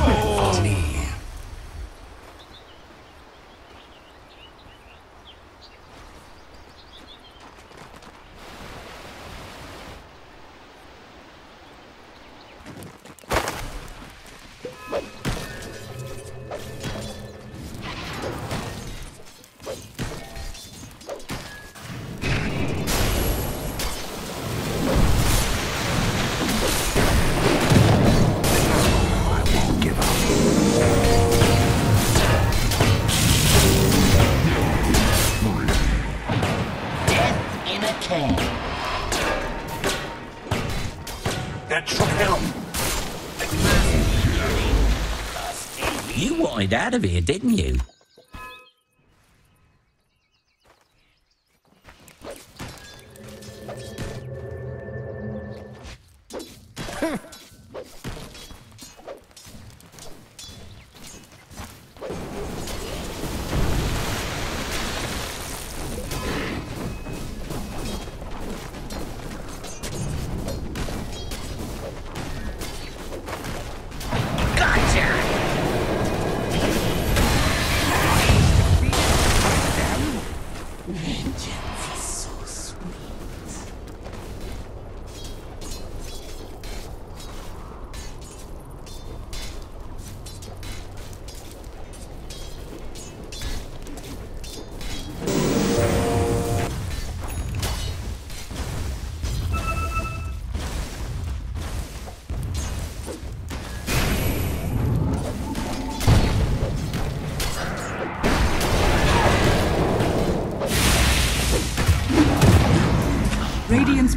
on me. Out of here, didn't you? Radiant's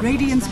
Radiant's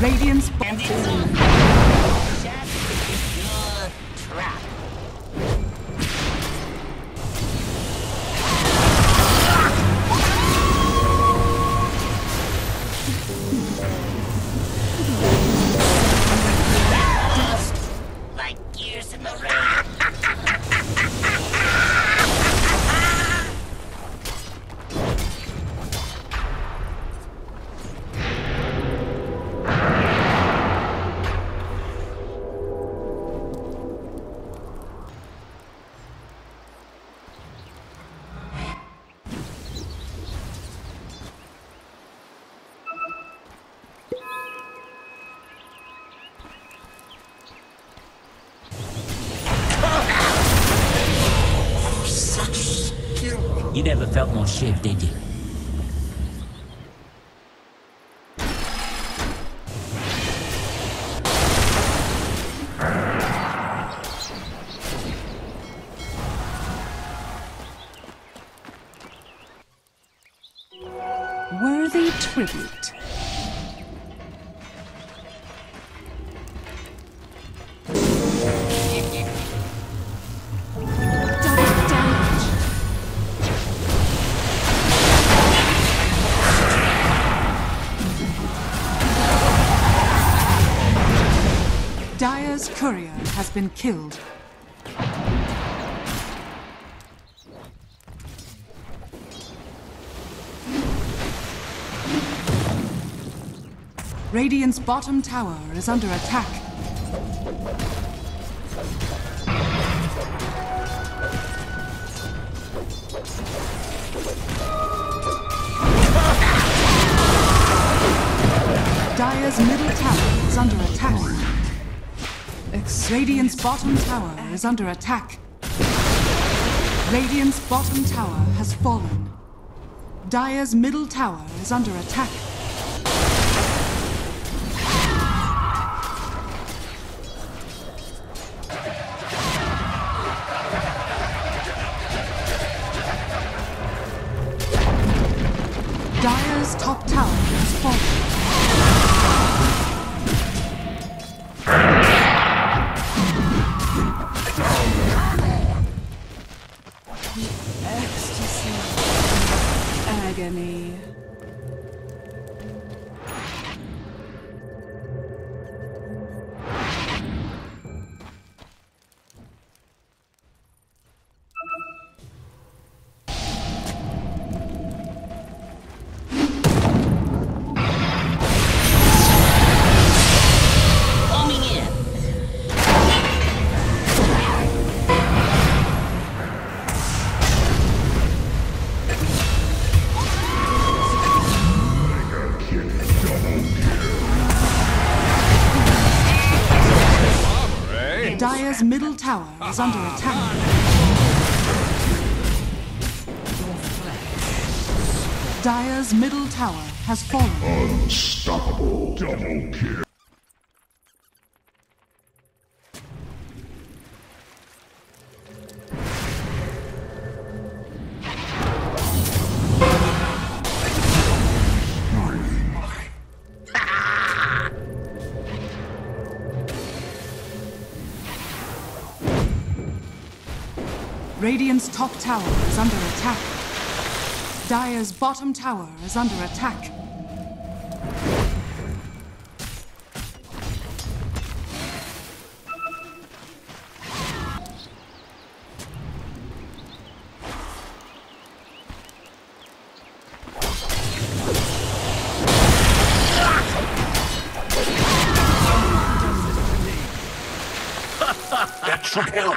Radiant's bottom tower. You never felt more shiv, did you? Worthy tribute. Daya's courier has been killed. Radiant's bottom tower is under attack. Dire's middle tower is under attack. Radiant's bottom tower is under attack. Radiant's bottom tower has fallen. Dire's middle tower is under attack. Dire's top tower has fallen. The ecstasy of agony. Dire's middle tower is under attack. Dire's middle tower has fallen. Unstoppable double kill. Radiant's top tower is under attack. Dire's bottom tower is under attack. That should help.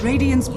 Radiant's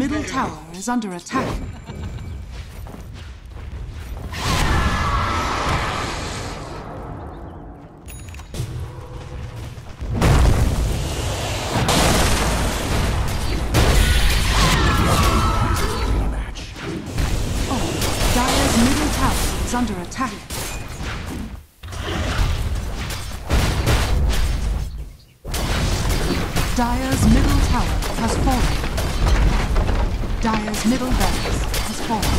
middle tower is under attack. Oh, Dire's middle tower is under attack. Dire's middle tower has fallen. Dire's middle barracks has fallen.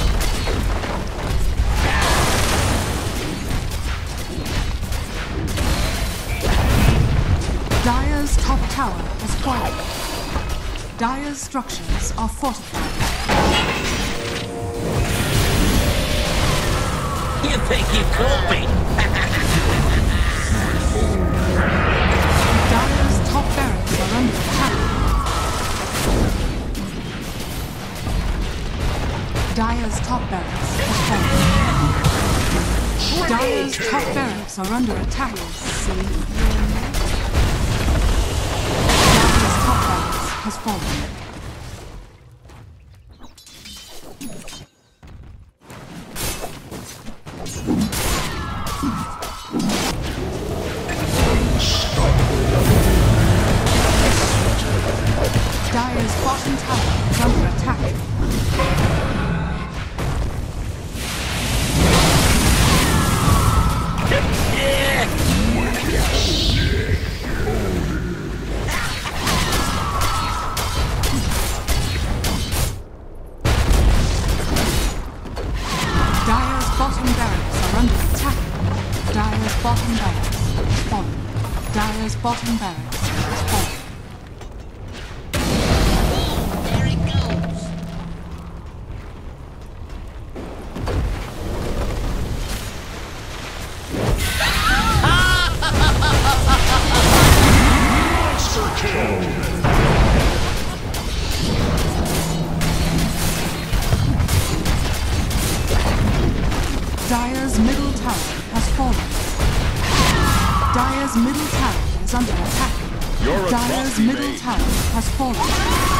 Dire's top tower has fallen. Dire's structures are fortified. You think you caught me? Dire's top barracks are under attack. Dire's top barracks has fallen. Dire's top barracks are under attack. Dire's top barracks has fallen. Bottom barracks has fallen. There it goes. Monster kill. Dire's middle tower has fallen. Dire's middle tower under attack. Dire's middle tower has fallen.